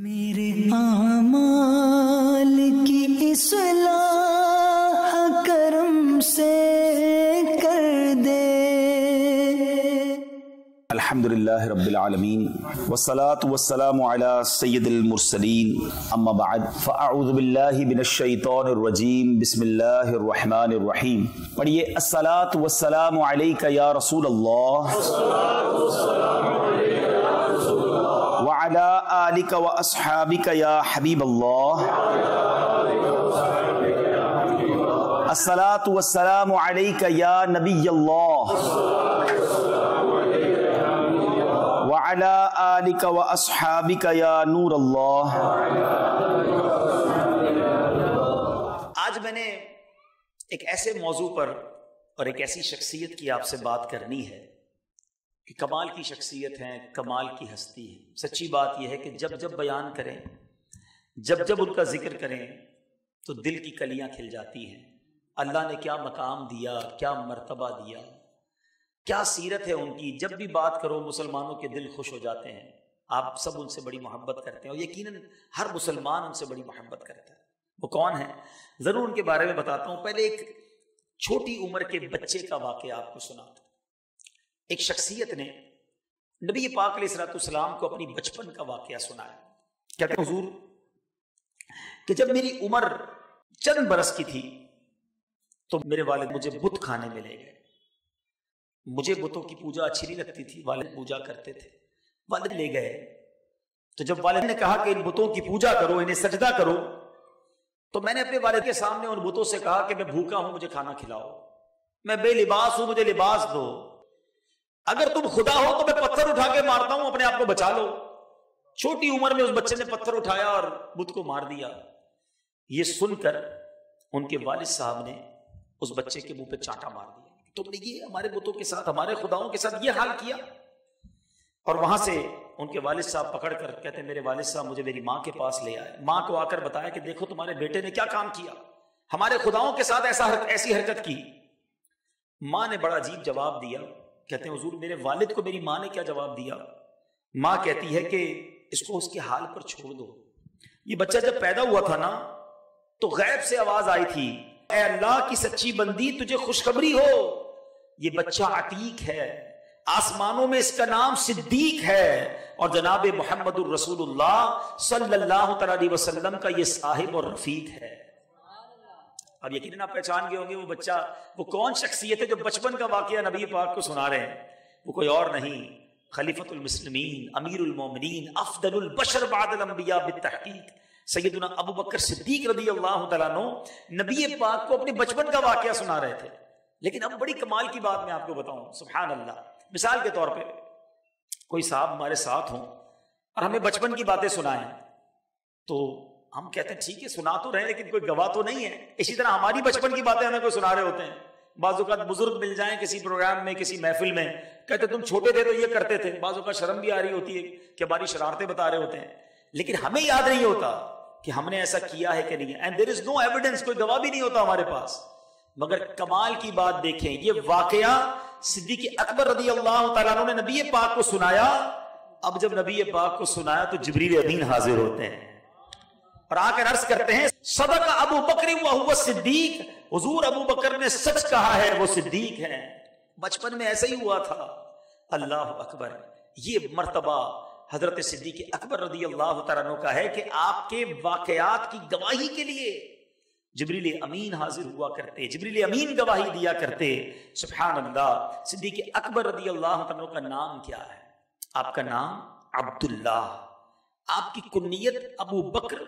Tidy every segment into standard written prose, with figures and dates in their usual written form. मेरे आमाल की इस्लाह करम से कर दे। अल्हम्दुलिल्लाह रब्बिल आलमीन वस्सलातु वस्सलामु अला सय्यदिल मुरसलीन अम्मा बाद फअऊज़ु बिल्लाहि मिनश शैतानिर रजीम बिस्मिल्लाहिर रहमानिर रहीम। पढ़िए अस्सलातु वस्सलामु अलैका या रसूल अल्लाह व अला आलिका व अस्हाबिका या हबीब अल्लाह। अस्सलातु वस्सलामु अलैका या नबी अल्लाह अला आलिका व अस्हाबिका या नूर अल्लाह। आज मैंने एक ऐसे मौजू पर और एक ऐसी शख्सियत की आपसे बात करनी है कि कमाल की शख्सियत है, कमाल की हस्ती है। सच्ची बात यह है कि जब जब बयान करें, जब जब उनका जिक्र करें तो दिल की कलियां खिल जाती हैं। अल्लाह ने क्या मकाम दिया, क्या मर्तबा दिया, क्या सीरत है उनकी। जब भी बात करो मुसलमानों के दिल खुश हो जाते हैं। आप सब उनसे बड़ी मोहब्बत करते हैं और यकीनन हर मुसलमान उनसे बड़ी मोहब्बत करता है। वो कौन है, ज़रूर उनके बारे में बताता हूँ। पहले एक छोटी उम्र के बच्चे का वाक़या आपको सुनाता हूँ। एक शख्सियत ने नबी पाक अलैहिस्सलाम को अपनी बचपन का वाक़या सुनाया। कहते हैं हुजूर कि जब मेरी उम्र चंद बरस की थी तो मेरे वालिद मुझे बुत खाने में ले गए। मुझे बुतों की पूजा अच्छी नहीं लगती थी, वालिद पूजा करते थे। वालिद ले गए तो जब वालिद ने कहा कि इन बुतों की पूजा करो, इन्हें सजदा करो, तो मैंने अपने वालिद के सामने उन बुतों से कहा कि मैं भूखा हूं, मुझे खाना खिलाओ, मैं बेलिबास हूं, मुझे लिबास दो, अगर तुम खुदा हो तो मैं पत्थर उठा के मारता हूं, अपने आप को बचा लो। छोटी उम्र में उस बच्चे ने पत्थर उठाया और बुत को मार दिया। ये सुनकर उनके वालिद साहब ने उस बच्चे के मुंह पर चांटा मार दिया, तुमने ये हमारे बुतों के साथ, हमारे खुदाओं के साथ ये हाल किया। और वहां से उनके वालिद साहब पकड़ कर कहते हैं मेरे वालिद साहब मुझे मेरी माँ के पास ले आए। माँ को आकर बताया कि देखो तुम्हारे बेटे ने क्या काम किया, हमारे खुदाओं के साथ ऐसी हरकत की। माँ ने बड़ा अजीब जवाब दिया। कहते हैं हुजूर मेरे वालिद को मेरी माँ ने क्या जवाब दिया। माँ कहती है कि इसको उसके हाल पर छोड़ दो। ये बच्चा जब पैदा हुआ था ना तो गैब से आवाज आई थी, ऐ अल्लाह की सच्ची बंदी तुझे खुशखबरी हो, ये बच्चा अतीक है, आसमानों में इसका नाम सिद्दीक है और जनाब मुहम्मदुर रसूलुल्लाह सल्लल्लाहु अलैहि वसल्लम का ये साहिब और रफीक है। अब यकीनन आप पहचान गए होंगे वो बच्चा, वो कौन शख्सियत है जो बचपन का वाकया नबी पाक को सुना रहे हैं। वो कोई और नहीं, खलीफतुल मुस्लिमीन, अमीरुल मोमिनीन, अफदलुल बशर बादल अंबिया बितहकीक सैयदना अबू बकर सिद्दीक रदियल्लाहु तआला अन्हु नबी पाक को अपने बचपन का वाकया सुना रहे थे। लेकिन अब बड़ी कमाल की बात मैं आपको बताऊं, सुभान अल्लाह। मिसाल के तौर पे कोई साहब हमारे साथ हों और हमें बचपन की बातें सुनाएं तो हम कहते हैं ठीक है सुना तो रहे लेकिन कोई गवाह तो नहीं है। इसी तरह हमारी बचपन की बातें हमें कोई सुना रहे होते हैं। बाज़-ओ-क़ात बुजुर्ग मिल जाएं किसी प्रोग्राम में, किसी महफिल में, कहते तुम छोटे थे तो ये करते थे। बाज़-ओ-क़ात शर्म भी आ रही होती है कि हमारी शरारतें बता रहे होते हैं लेकिन हमें याद नहीं होता कि हमने ऐसा किया है कि नहीं। And there is no evidence, कोई गवाह भी नहीं होता हमारे पास। मगर कमाल की बात देखें, ये वाकया सिद्दीक़ अकबर रदियल्लाहु तआला अन्हु ने नबी पाक को सुनाया। अब जब नबी पाक को सुनाया तो जिब्रील अमीन हाजिर होते हैं और आकर अर्ज करते हैं सदक अबू बकर व हुवा सिद्दीक, हुजूर अबू बकर ने सच कहा है, वो सिद्दीक है। बचपन में ऐसा ही हुआ था। अल्लाह अकबर, ये मर्तबा हजरत सिद्दीक़ अकबर रदियल्लाहु तआला अन्हु का है कि आपके वाकयात की गवाही के लिए जिब्रील अमीन हाजिर हुआ करते, जिब्रील अमीन गवाही दिया करते। सुभान अल्लाह। सिद्दीक़ अकबर रदियल्लाहु अन्हु का नाम क्या है? आपका नाम अब्दुल्लाह, आपकी कुनियत अबू बकर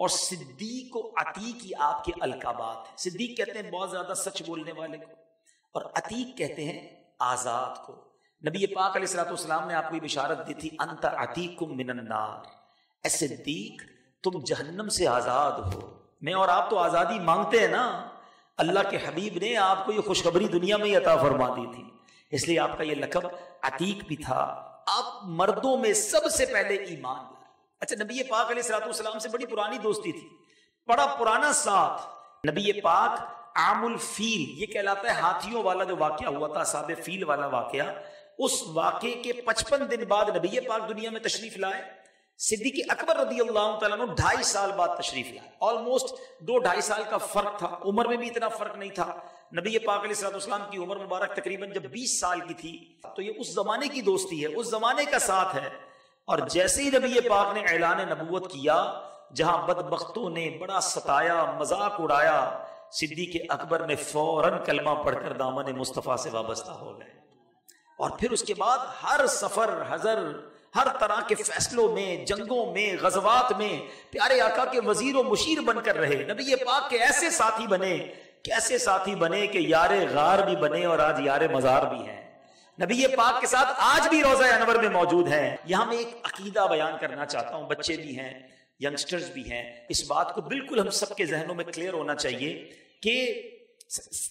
और सिद्दीक़ को अतीक ही आपके अलकाबात हैं। सिद्दीक़ कहते हैं बहुत ज्यादा सच बोलने वाले को और अतीक कहते हैं आजाद को। नबी पाक अलैहिस्सलाम ने आपको बिशारत दी थी अंत अतीकुम मिनन्नार, ऐ सिद्दीक़ तुम जहन्नम से आजाद हो। मैं और आप तो आज़ादी मांगते हैं ना, अल्लाह के हबीब ने आपको ये खुशखबरी दुनिया में ही अता फरमा दी थी, इसलिए आपका ये लकब अतीक भी था। आप मर्दों में सबसे पहले ईमान लाए। अच्छा, नबी पाक अलैहिस्सलाम से बड़ी पुरानी दोस्ती थी, बड़ा पुराना साथ। नबी पाक आमुल फील, ये कहलाता है हाथियों वाला जो वाकया हुआ था, साबे फील वाला वाकया, उस वाकये के 55 दिन बाद नबी पाक दुनिया में तशरीफ लाए। सिद्दीकी अकबर रदियल्लाहु तआला अन्हु 2.5 साल बाद तशरीफ लाए। ऑलमोस्ट 2-2.5 साल का फर्क था, उम्र में भी इतना फर्क नहीं था। नबी पाक अलैहिस्सलाम की उम्र मुबारक तकरीबन जब 20 साल की थी, तो ये उस जमाने की दोस्ती है, उस जमाने का साथ है। और जैसे ही नबी पाक ने ऐलान नबूवत किया, जहां बदबख्तों ने बड़ा सताया, मजाक उड़ाया, सिद्दीक अकबर ने फौरन कलमा पढ़कर दामन मुस्तफ़ा से वाबस्ता हो गए। और फिर उसके बाद हर सफर, हजर, हर तरह के फैसलों में, जंगों में, गजवात में प्यारे आका के वजीर और मुशीर बनकर रहे। नबी पाक के ऐसे साथी बने, कैसे साथी बने कि यारे गार भी बने और आज यारे मजार भी हैं। नबी पाक के साथ आज भी रोजा अनवर में मौजूद हैं। यहां मैं एक अकीदा बयान करना चाहता हूं, बच्चे भी हैं, यंगस्टर्स भी हैं, इस बात को बिल्कुल हम सबके जहनों में क्लियर होना चाहिए कि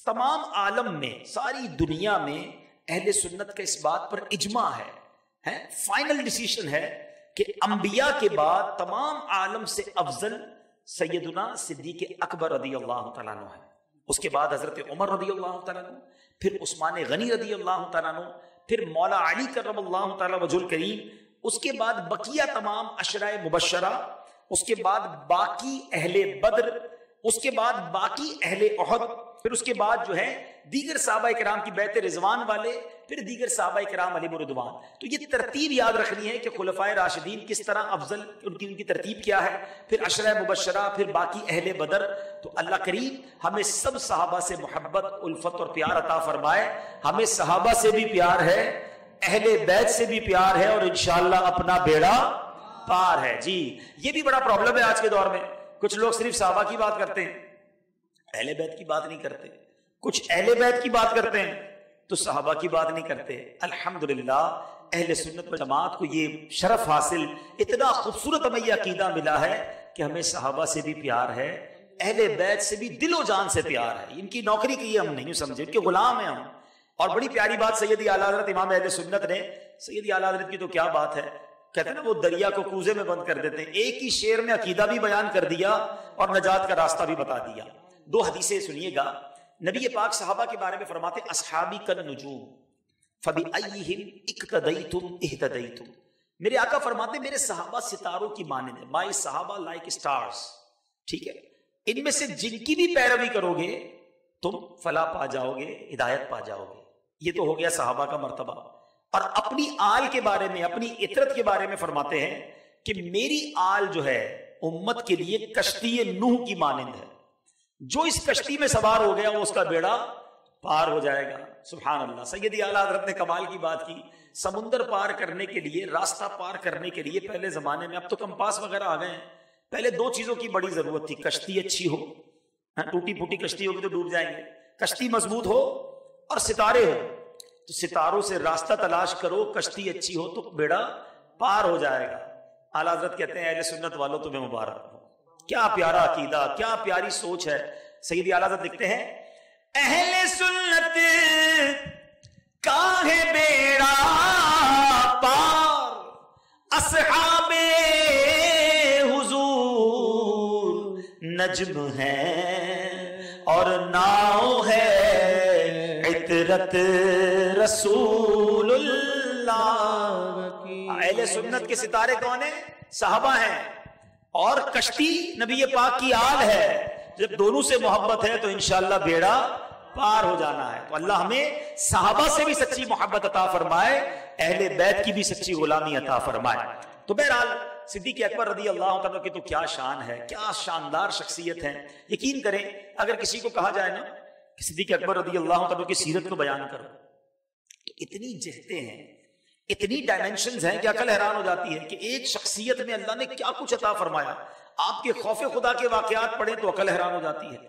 तमाम आलम में, सारी दुनिया में अहले सुन्नत का इस बात पर इजमा है, फाइनल डिसीजन है कि अंबिया के बाद तमाम आलम से अफजल सैयदुना सिद्दीक अकबर रदियल्लाहु तआला अन्हु है। उसके बाद हजरत उमर रदियल्लाहु तआला अन्हु, फिर उस्मान गनी रदियल्लाहु तआला अन्हु, फिर मौला अली करमल्लाहु तआला वजुल करीम, उसके बाद बकिया तमाम अशरा मुबशरा, उसके बाद बाकी अहले बद्र, उसके बाद बाकी अहले ओहद, फिर उसके बाद जो है दीगर साहबा इकराम की बैत रिजवान वाले, फिर दीगर साहबा इकराम अलैहिम रिदवान। तो ये तरतीब याद रखनी है कि खुलफाए राशिदीन किस तरह अफजल, उनकी तरतीब क्या है, फिर अशरा मुबशरा, फिर बाकी अहले बदर। तो अल्लाह करीब हमें सब साहबा से मोहब्बत, उल्फत और प्यार अता फरमाए। हमें साहबा से भी प्यार है, अहले बैत से भी प्यार है, और इंशाअल्लाह अपना बेड़ा पार है। जी, ये भी बड़ा प्रॉब्लम है आज के दौर में, कुछ लोग सिर्फ साहबा की बात करते हैं, अहले बैत की बात नहीं करते। कुछ अहले बैत की बात करते हैं तो साहबा की बात नहीं करते। अल्हम्दुलिल्लाह अहले सुन्नत वल जमात को ये शरफ हासिल, इतना खूबसूरत हमें अकीदा मिला है कि हमें साहबा से भी प्यार है, अहले बैत से भी दिलो जान से प्यार है। इनकी नौकरी की हम नहीं समझे, इनके गुलाम हैं हम। और बड़ी प्यारी बात सैयदी आला हज़रत इमाम अहले सुन्नत ने, सैयदी आला हज़रत की तो क्या बात है, कहते हैं ना वो दरिया को कूजे में बंद कर देते हैं, एक ही शेर में अकीदा भी बयान कर दिया और नजात का रास्ता भी बता दिया। 2 हदीसें सुनिएगा। नबी पाक सहाबा के बारे में फरमाते, असहाबी कन नुजूम फबिअय्यिहिम इक्तदयतुम इहतदयतुम। मेरे आका फरमाते मेरे सहाबा सितारों की माने हैं, माय सहाबा लाइक स्टार्स। ठीक है, इनमें से जिनकी भी पैरवी करोगे तुम फला पा जाओगे, हिदायत पा जाओगे। ये तो हो गया सहाबा का मर्तबा। और अपनी आल के बारे में, अपनी इतरत के बारे में फरमाते हैं कि मेरी आल जो है उम्मत के लिए कश्ती नूह की मानंद है, जो इस कश्ती में सवार हो गया वो उसका बेड़ा पार हो जाएगा। सुभान अल्लाह, सैयदी आला हज़रत ने कमाल की बात की। समुंदर पार करने के लिए, रास्ता पार करने के लिए पहले जमाने में, अब तो कंपास वगैरह आ गए हैं, पहले 2 चीजों की बड़ी जरूरत थी, कश्ती अच्छी हो, टूटी फूटी कश्ती होगी तो डूब जाएंगे, कश्ती मजबूत हो और सितारे हो। तो सितारों से रास्ता तलाश करो, कश्ती अच्छी हो तो बेड़ा पार हो जाएगा। आला हज़रत कहते हैं अहले सुन्नत वालों तुम्हें मुबारक हो, क्या प्यारा अकीदा, क्या प्यारी सोच है। सैयदी आला हज़रत लिखते हैं, अहले सुन्नत का है बेड़ा पार, असहाबे हुजूर नज्म है और नाव है इतरत रसूलुल्लाह की। अहले सुन्नत के सितारे कौन है? साहबा हैं, और कश्ती नबी पाक की आल है। जब दोनों से मोहब्बत है तो इंशाअल्लाह बेड़ा पार हो जाना है। तो अल्लाह हमें सहाबा से भी सच्ची मोहब्बत अता फरमाए, अहले बैत की भी सच्ची गुलामी अता फरमाए। तो बहरहाल सिद्दीक अकबर रदी अल्लाह तआला की तो क्या शान है, क्या शानदार शख्सियत है। यकीन करें, अगर किसी को कहा जाए ना कि सिद्दीक अकबर रदी अल्लाह तआला की सीरत को बयान करो, तो इतनी जहते हैं, इतनी डायमेंशंस हैं कि अकल हैरान हो जाती है कि एक शख्सियत में अल्लाह ने क्या कुछ अता फरमाया। आपके खौफे खुदा के वाकयात पढ़े तो अकल हैरान हो जाती है।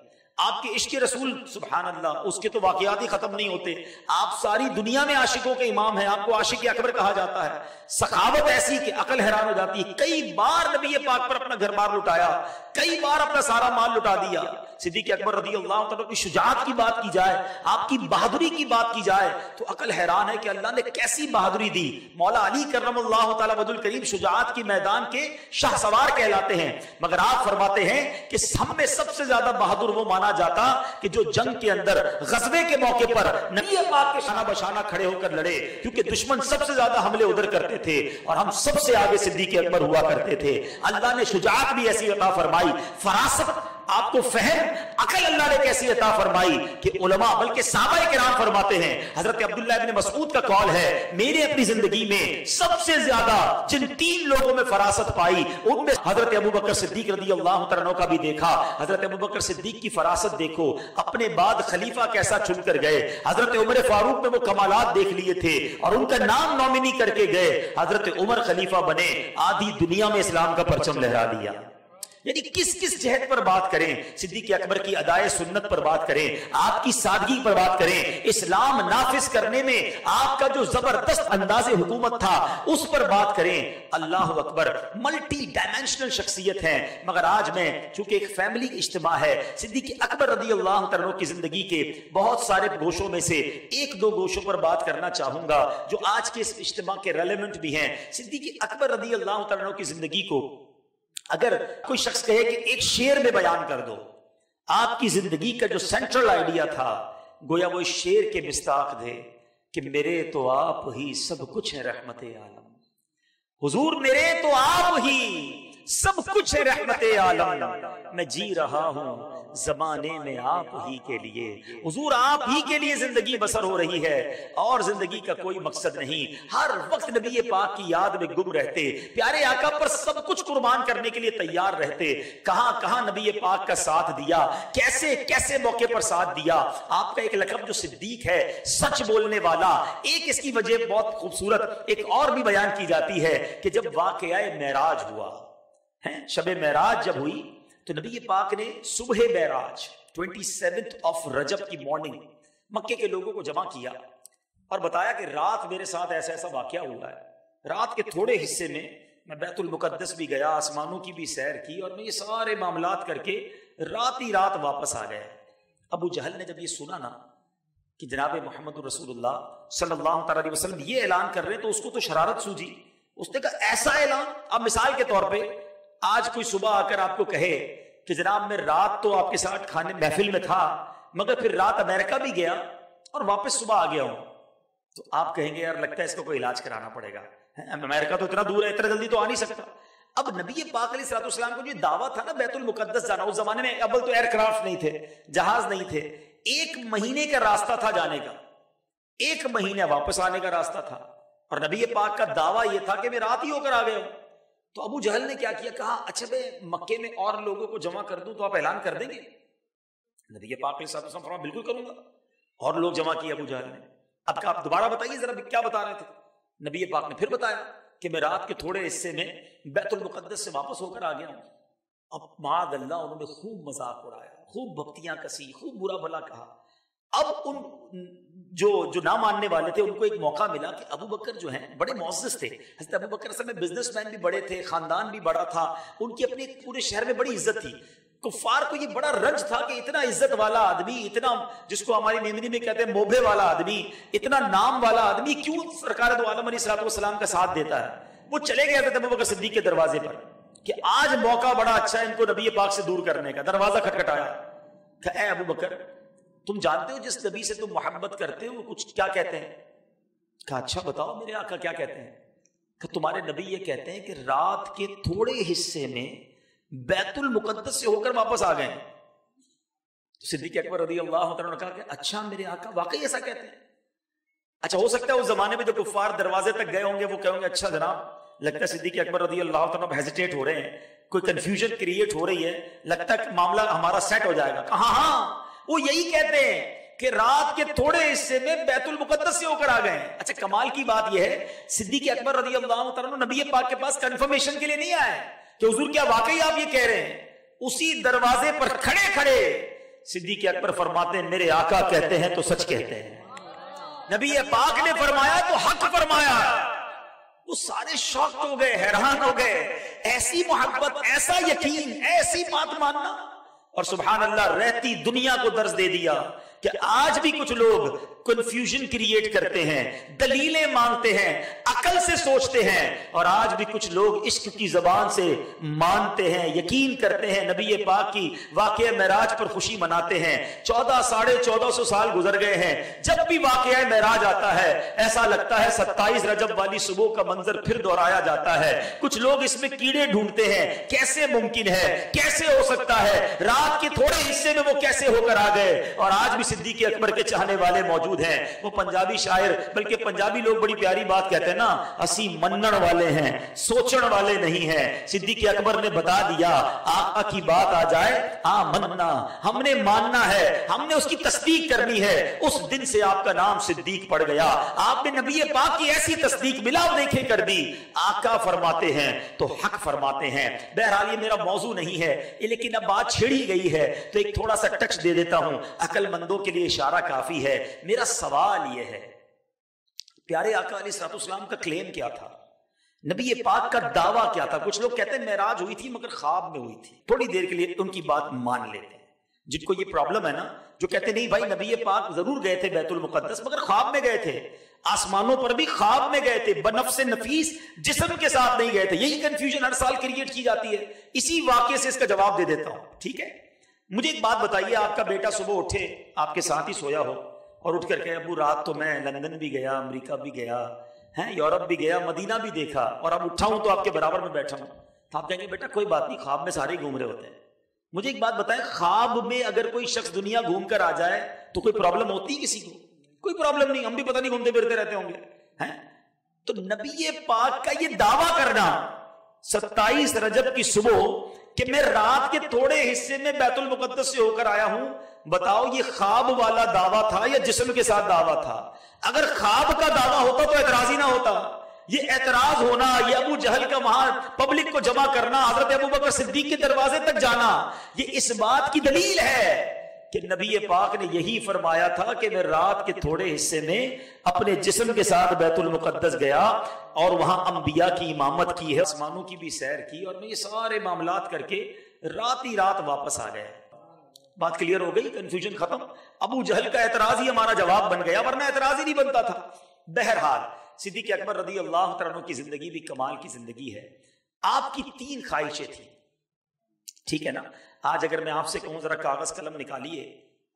आपके इश्क रसूल, सुभान अल्लाह, उसके तो वाकयात ही खत्म नहीं होते। आप सारी दुनिया में आशिकों के इमाम हैं, आपको आशिक अकबर कहा जाता है। सखावत ऐसी कि अकल हैरान हो जाती है। कई बार नबी पाक पर अपना घर बार लुटाया, कई बार अपना सारा माल लुटा दिया, सिद्दीक़ अकबर रज़ी अल्लाह तआला की शुजाअत की बात की जाए, आपकी बहादुरी की बात की जाए तो अकल हैरान है कि अल्लाह ने कैसी बहादुरी दी। मौला अली करमल्लाहु तआला वजहुल करीम शुजाअत के मैदान के शाहसवार कहलाते हैं, मगर आप फरमाते हैं कि हम में सबसे ज्यादा बहादुर वो माना जाता कि जो जंग के अंदर ग़ज़वे के मौके पर नबी पाक के शाना बशाना खड़े होकर लड़े, क्योंकि दुश्मन सबसे ज्यादा हमले उधर करते थे और हम सबसे आगे सिद्दीक़ अकबर हुआ करते थे। अल्लाह ने शुजाअत भी ऐसी अता फरमाई, फरासत आपको फहम अकल अल्लाह ने कैसी अता फरमाई कि उलमा बल्कि सहाबाए किराम फरमाते हैं, हजरत अब्दुल्लाह इब्न मसूद का कौल है, मेरे अपनी जिंदगी में सबसे ज्यादा जिन तीन लोगों में फरासत पाई उनमें हजरत अबू बकर सिद्दीक रज़ियल्लाहु तआला अन्हु का भी देखा। हजरत अबू बकर सिद्दीक की फरासत देखो, अपने बाद खलीफा कैसा चुनकर गए। हजरत उमर फारूक में वो कमालात देख लिए थे और उनका नाम नॉमिनी करके गए। हजरत उमर खलीफा बने, आधी दुनिया में इस्लाम का परचम लहरा दिया। यानी किस किस जहद पर बात करें, सिद्दीक़ अकबर की अदाए सुन्नत पर बात करें, आपकी सादगी पर बात करें, इस्लाम नाफिज करने में आपका जो जबरदस्त अंदाज़े हुकूमत था उस पर बात करें। अल्लाह अकबर, मल्टी डायमेंशनल शख्सियत है। मगर आज मैं चूंकि एक फैमिली इज्तिमा है, सिद्दीक़ अकबर रज़ियल्लाहु तआला की जिंदगी के बहुत सारे गोशों में से एक दो गोशों पर बात करना चाहूंगा जो आज के इस इज्तिमा के रेलेवेंट भी हैं। सिद्दीक़ अकबर रज़ियल्लाहु तआला की जिंदगी को अगर कोई शख्स कहे कि एक शेर में बयान कर दो, आपकी जिंदगी का जो सेंट्रल आइडिया था गोया वो शेर के मिस्ताक दे कि मेरे तो आप ही सब कुछ है रहमत आलम। हुजूर मेरे तो आप ही सब कुछ है रहमत आलम, मैं जी रहा हूं जमाने में आप ही के लिए। हुजूर आप ही के लिए जिंदगी बसर हो रही है और जिंदगी का कोई मकसद नहीं। हर वक्त नबी पाक की याद में गुम रहते, प्यारे आका पर सब कुछ कुर्बान करने के लिए तैयार रहते। कहां कहां नबी पाक का साथ दिया, कैसे कैसे मौके पर साथ दिया। आपका एक लकब जो सिद्दीक है, सच बोलने वाला, एक इसकी वजह बहुत खूबसूरत एक और भी बयान की जाती है कि जब वाक़या मेराज हुआ है, शबे मेराज जब हुई तो नबी पाक ने सुबह मेराज 27 रजब की मॉर्निंग मक्के के लोगों को जमा किया और बताया कि रात मेरे साथ ऐसा ऐसा वाकया हुआ है। रात के थोड़े हिस्से में मैं बैतुल मुकद्दस भी गया, आसमानों की भी सैर की और मैं ये सारे मामलात करके रात ही रात वापस आ गया। अबू जहल ने जब ये सुना ना कि जनाब मोहम्मद रसूलुल्लाह सल्लल्लाहु अलैहि वसल्लम ये ऐलान कर रहे हैं तो उसको तो शरारत सूझी। उसने कहा ऐसा ऐलान, अब मिसाल के तौर पर आज कोई सुबह आकर आपको कहे कि जनाब मैं रात तो आपके साथ खाने महफिल में था मगर फिर रात अमेरिका भी गया और वापस सुबह आ गया हूं, तो आप कहेंगे यार लगता है इसको कोई इलाज कराना पड़ेगा, अमेरिका तो इतना दूर है, इतना जल्दी तो आ नहीं सकता। अब नबी पाक अलैहिस्सलाम को जो दावा था ना बैतुल मुकद्दस जाना, उस जमाने में अव्वल तो एयरक्राफ्ट नहीं थे, जहाज नहीं थे, 1 महीने का रास्ता था जाने का, 1 महीना वापस आने का रास्ता था और नबी पाक का दावा यह था कि मैं रात ही होकर आ गया हूं। तो अबू जहल ने क्या किया, कहा अच्छा मैं मक्के में और लोगों को जमा कर दूं तो आप ऐलान कर देंगे। नबी पाक अलैहिस्सलाम फरमाया बिल्कुल करूंगा, और लोग जमा किए अबू जहल ने। अब कहा आप दोबारा बताइए जरा क्या बता रहे थे। नबी पाक ने फिर बताया कि मैं रात के थोड़े हिस्से में बैतुल मुकद्दस से वापस होकर आ गया हूँ। अब माद अल्लाह उन्होंने खूब मजाक उड़ाया, खूब भक्तियां कसी, खूब बुरा भला कहा। अब उन जो ना मानने वाले थे उनको एक मौका मिला कि अबू बकर जो हैं बड़े मोअज़्ज़ज़ थे, हज़रत अबू बकर असल में बिजनेसमैन भी बड़े थे, खानदान भी बड़ा था, उनकी अपने पूरे शहर में बड़ी इज्जत थी। कुफार को ये बड़ा रंज था कि इतना इज्जत वाला आदमी, इतना जिसको हमारी मेमनी में कहते हैं मोभे वाला आदमी, इतना नाम वाला आदमी क्यों सरकार दो आलम अलैहिस्सलातु वस्सलाम का साथ देता है। वो चले गए हज़रत अबू बकर सिद्दीक़ के दरवाजे पर कि आज मौका बड़ा अच्छा है इनको नबी पाक से दूर करने का। दरवाजा खटखटाया, ऐ अबू बकर तुम जानते हो जिस नबी से तुम मोहब्बत करते हो वो कुछ क्या कहते हैं। कहा अच्छा बताओ मेरे आका क्या कहते हैं। कहा तुम्हारे नबी ये कहते हैं कि रात के थोड़े हिस्से में बैतुल मुकद्दस से होकर वापस आ गए। सिद्दीक़ अकबर रज़ियल्लाहु तआला ने कहा कि अच्छा मेरे आका वाकई ऐसा कहते हैं। अच्छा हो सकता है उस जमाने में जो कुफार दरवाजे तक गए होंगे वो कहेंगे अच्छा जनाब लगता है सिद्दीक़ अकबर रज़ियल्लाहु तआला हेजिटेट हो रहे हैं, कोई कंफ्यूजन क्रिएट हो रही है, लगता है मामला हमारा सेट हो जाएगा। कहा हाँ वो यही कहते हैं कि रात के थोड़े हिस्से में बैतुल मुकद्दस से होकर आ गए। अच्छा कमाल की बात यह है सिद्दीक़ अकबर रज़ियल्लाहु तआला नबी पाक के पास कंफर्मेशन के लिए नहीं आए कि हुजूर क्या वाकई आप ये कह रहे हैं। उसी दरवाजे पर खड़े खड़े सिद्दीक़ अकबर फरमाते हैं मेरे आका कहते हैं तो सच कहते हैं, नबी पाक ने फरमाया तो हक फरमाया। वो सारे शौक हो गए, हैरान हो गए, ऐसी मोहब्बत, ऐसा यकीन, ऐसी बात मानना। और सुभान अल्लाह रहती दुनिया को दर्ज दे दिया कि आज भी कुछ लोग कंफ्यूजन क्रिएट करते हैं, दलीलें मांगते हैं, अकल से सोचते हैं, और आज भी कुछ लोग इश्क की जबान से मानते हैं, यकीन करते हैं। नबी पाक की वाक़या महराज पर खुशी मनाते हैं। 1400 साल गुजर गए हैं, जब भी वाक़या महराज आता है ऐसा लगता है 27 रजब वाली सुबह का मंजर फिर दोहराया जाता है। कुछ लोग इसमें कीड़े ढूंढते हैं, कैसे मुमकिन है, कैसे हो सकता है, रात के थोड़े हिस्से में वो कैसे होकर आ गए। और आज भी सिद्दीक़ अकबर के चाहने वाले मौजूद हैं। वो पंजाबी शायर, बल्कि पंजाबी लोग बड़ी प्यारी बात कहते हैं ना, असी मनन वाले हैं, सोचण वाले नहीं हैं। सिद्दीक़ अकबर ने बता दिया, आका की बात आ जाए आ मनना, हमने मानना है, हमने उसकी तस्दीक करनी है। उस दिन से आपका नाम सिद्दीक पड़ गया। आपने नबी पाक की ऐसी तस्दीक बिला देखे कर दी। आका फरमाते हैं तो हक फरमाते हैं। बहरहाल ये मेरा मौजू नहीं है, लेकिन अब बात छिड़ी गई है तो एक थोड़ा सा टच दे देता हूं, अकलमंदों के लिए इशारा काफी है। मेरा सवाल यह है, प्यारे आका अलैहिस्सलाम का क्लेम क्या था, नबी पाक का दावा क्या था? कुछ लोग कहते हैं मेराज हुई थी मगर ख्वाब में हुई थी, थोड़ी देर के लिए उनकी बात मान लेते हैं। जिनको ये प्रॉब्लम है ना, जो कहते नहीं भाई नबी पाक जरूर गए थे बैतुल मुकद्दस मगर ख्वाब में गए थे, आसमानों पर भी ख्वाब में गए थे, बनफ्स नफीस जिस्म के साथ नहीं गए थे। यही कंफ्यूजन हर साल क्रिएट की जाती है। इसी वाक्य से इसका जवाब दे देता हूं, ठीक है? मुझे एक बात बताइए, आपका बेटा सुबह उठे, आपके साथ ही सोया हो और उठकर कहे अबू रात तो मैं लंदन भी गया, अमेरिका भी गया, है यूरोप भी गया, मदीना भी देखा, और अब उठा हूं तो आपके बराबर में बैठा हूं। तो आप कहेंगे बेटा कोई बात नहीं, ख्वाब में सारे घूम रहे होते हैं। मुझे एक बात बताएं, ख्वाब में अगर कोई शख्स दुनिया घूम कर आ जाए तो कोई प्रॉब्लम होती है? किसी को कोई प्रॉब्लम नहीं, हम भी पता नहीं घूमते फिरते रहते होंगे, हैं? तो नबी पाक का ये दावा करना 27 रजब की सुबह कि मैं रात के थोड़े हिस्से में बैतुल मुकद्दस से होकर आया हूं, बताओ ये ख्वाब वाला दावा था या जिस्म के साथ दावा था? अगर ख्वाब का दावा होता तो एतराज ही ना होता। ये एतराज होना, ये अबू जहल का वहां पब्लिक को जमा करना, हजरत अबू बकर सिद्दीक के दरवाजे तक जाना, ये इस बात की दलील है कि नबी पाक ने यही फरमाया था कि मैं रात के थोड़े हिस्से में अपने जिस्म के साथ बैतुल मुकद्दस गया और वहां अंबिया की इमामत की है, आसमानों की भी सैर की, और मैं ये सारे मामलात करके रात ही रात वापस आ गया। बात क्लियर हो गई, कंफ्यूजन खत्म। अबू जहल का एतराज ही हमारा जवाब बन गया, वरना एतराज ही नहीं बनता था। बहरहाल सिद्दीक़ अकबर रज़ी अल्लाह तआला अन्हु की जिंदगी भी कमाल की जिंदगी है। आपकी 3 ख्वाहिशें थी, ठीक है ना? आज अगर मैं आपसे कहूं जरा कागज कलम निकालिए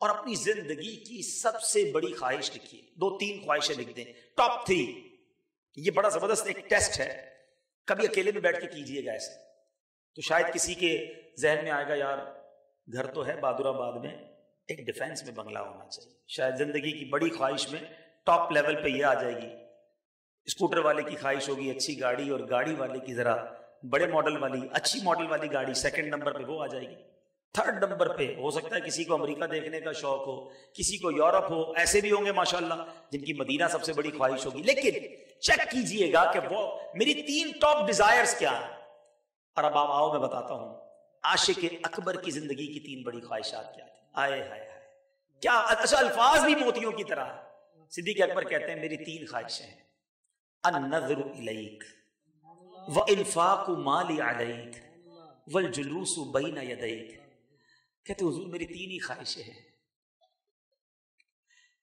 और अपनी जिंदगी की सबसे बड़ी ख्वाहिश लिखिए, 2-3 ख्वाहिशें लिख दें, टॉप 3। ये बड़ा जबरदस्त एक टेस्ट है, कभी अकेले में बैठ के कीजिएगा ऐसे, तो शायद किसी के जहन में आएगा यार घर तो है बहादुराबाद में, एक डिफेंस में बंगला होना चाहिए। शायद जिंदगी की बड़ी ख्वाहिश में टॉप लेवल पर यह आ जाएगी। स्कूटर वाले की ख्वाहिश होगी अच्छी गाड़ी, और गाड़ी वाले की जरा बड़े मॉडल वाली, अच्छी मॉडल वाली गाड़ी, 2nd नंबर पे वो आ जाएगी। 3rd नंबर पे हो सकता है किसी को अमेरिका देखने का शौक हो, किसी को यूरोप हो, ऐसे भी होंगे माशाल्लाह जिनकी मदीना सबसे बड़ी ख्वाहिश होगी। लेकिन चेक कीजिएगा कि वो मेरी 3 टॉप डिजायर्स क्या है। और अब आओ मैं बताता हूँ आशिक अकबर की जिंदगी की 3 बड़ी ख्वाहिशात क्या थी। आए हाय हाय क्या अच्छा, अल्फाज भी मोतियों की तरह। सिद्दीक़ अकबर कहते हैं मेरी 3 ख्वाहिशें हैं, अन-नज़रु इलैक व इन्फाक़ु माली अलैक वल जुलूसु बैना यदैक। कहते हुजूर मेरी 3 ही ख्वाहिशें हैं।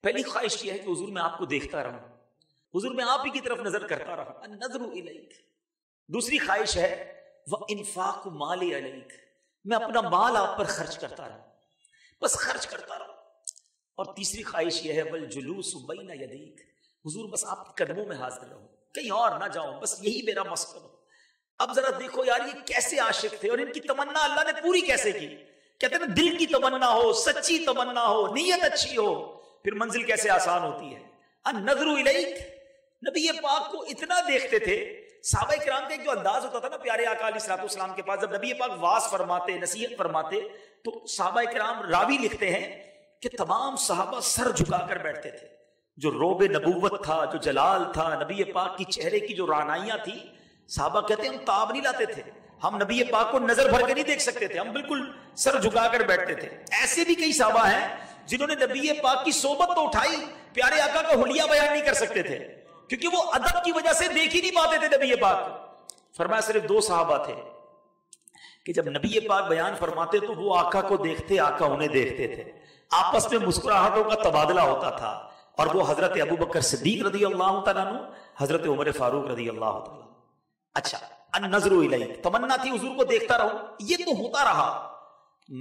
पहली ख्वाहिश यह है कि हुजूर मैं आपको देखता रहूं, हुजूर मैं आप ही की तरफ नजर करता रहूं, अन-नज़रु इलैक। दूसरी ख्वाहिश है व इन्फाक़ु माली अलैक, मैं अपना माल आप पर खर्च करता रहूं, बस खर्च करता रहूं। और तीसरी ख्वाहिश यह है वल जुलूसु बैना यदैक, हुजूर बस आपके कदमों में हाजिर रहूं, कहीं और ना जाऊं, बस यही मेरा मस्कन हो। अब जरा देखो यार ये कैसे आशिक थे और इनकी तमन्ना अल्लाह ने पूरी कैसे की। कहते हैं ना दिल की तमन्ना हो, सच्ची तमन्ना हो, नीयत अच्छी हो, फिर मंजिल कैसे आसान होती है। अन-नज़रु इलैक, नबी पाक को इतना देखते थे। सहाबा किराम का एक जो अंदाज होता था ना प्यारे आका अलैहिस्सलाम के पास, जब नबी पाक वास फरमाते, नसीहत फरमाते, तो सहाबा किराम रावी लिखते हैं कि तमाम सहाबा सर झुकाकर बैठते थे। जो रोब नबूवत था, जो जलाल था, नबी पाक की चेहरे की जो रानाइयां थी, सहाबा कहते हम ताब नहीं लाते थे, हम नबी पाक को नजर भर के नहीं देख सकते थे, हम बिल्कुल सर झुकाकर बैठते थे। ऐसे भी कई साहबा हैं जिन्होंने नबी पाक की सोबत तो उठाई, प्यारे आका का हुलिया बयान नहीं कर सकते थे क्योंकि वो अदब की वजह से देख ही नहीं पाते थे नबी पाक। फरमाया सिर्फ 2 साहबा थे, कि जब नबी पाक बयान फरमाते तो वो आका को देखते, आका उन्हें देखते थे, आपस में मुस्कुराहटों का तबादला होता था। और वो हजरत अबू बकर सिद्दीक रदी अल्लाह तआला अन्हु, हजरत उमर फारूक रदी अल्लाह तआला। अच्छा, अन-नज़रु इलैहि, तमन्ना थी हुजूर को देखता रहूं, ये तो होता रहा।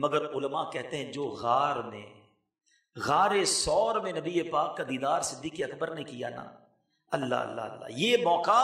मगर उलमा कहते हैं जो गार में, गारे सौर में नबी पाक का दीदार सिद्दीक अकबर ने किया ना, अल्लाह अल्लाह अल्लाह, ये मौका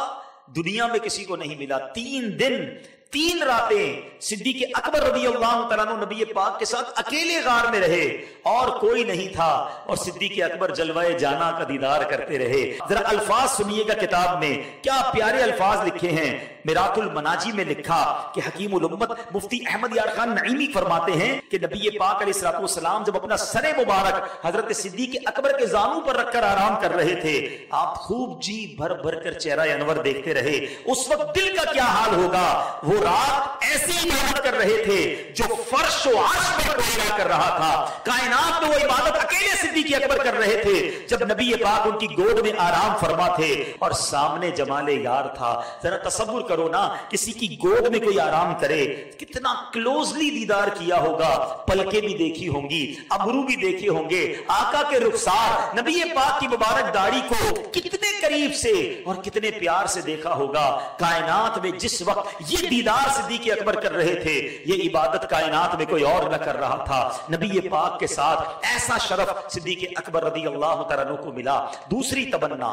दुनिया में किसी को नहीं मिला। 3 दिन 3 रातें सिद्दीक अकबर रदियल्लाहु तआला अन्हु नबी पाक के साथ अकेले गार में रहे और कोई नहीं था, और सिद्दीक अकबर जलवाए जाना का दीदार करते रहे। जरा अल्फाज सुनिएगा, किताब में क्या प्यारे अल्फाज लिखे हैं। मिरातुल मनाजी में लिखा कि हकीमुल उम्मत मुफ्ती अहमद यार खान नईमी फरमाते हैं कि नबी पाक अलैहिस्सलाम जब अपना सरे मुबारक हजरत सिद्दीक अकबर के जानू पर रखकर आराम कर रहे थे, आप खूब जी भर भर कर चेहरा अनवर देखते रहे। उस वक्त दिल का क्या हाल होगा। वो रात ऐसी इबादत कर रहे थे जो फर्श व अर्श पर कोई कर रहा था। कायनात में वो इबादत अकेले सिद्दीक अकबर कर रहे थे जब नबी पाक उनकी गोद में आराम फरमा थे और सामने जमाले यार था। जरा तसव्वुर करो ना, किसी की गोद में कोई आराम करे, कितना क्लोजली दीदार किया होगा। पलके भी देखी होंगी, अबरू भी देखे होंगे, आका के रुखसार, नबी पाक की मुबारक दाढ़ी को कितने करीब से और कितने प्यार से देखा होगा। कायनात में जिस वक्त ये दीदार सिद्दीक अकबर कर रहे थे, ये इबादत कायनात में कोई और न कर रहा था। नबी पाक के साथ ऐसा शरफ सिद्दीक अकबर रदियल्लाहु तआला अन्हु को मिला। दूसरी तमन्ना